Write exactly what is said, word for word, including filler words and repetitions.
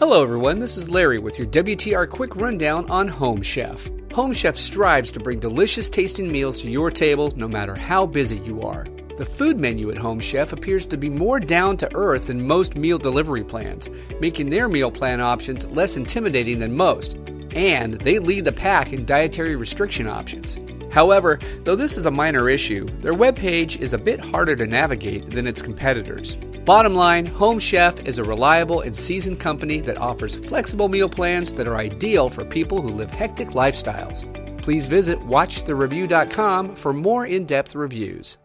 Hello everyone, this is Larry with your W T R quick rundown on Home Chef. Home Chef strives to bring delicious tasting meals to your table no matter how busy you are. The food menu at Home Chef appears to be more down to earth than most meal delivery plans, making their meal plan options less intimidating than most, and they lead the pack in dietary restriction options. However, though this is a minor issue, their webpage is a bit harder to navigate than its competitors. Bottom line, Home Chef is a reliable and seasoned company that offers flexible meal plans that are ideal for people who live hectic lifestyles. Please visit Watch The Review dot com for more in-depth reviews.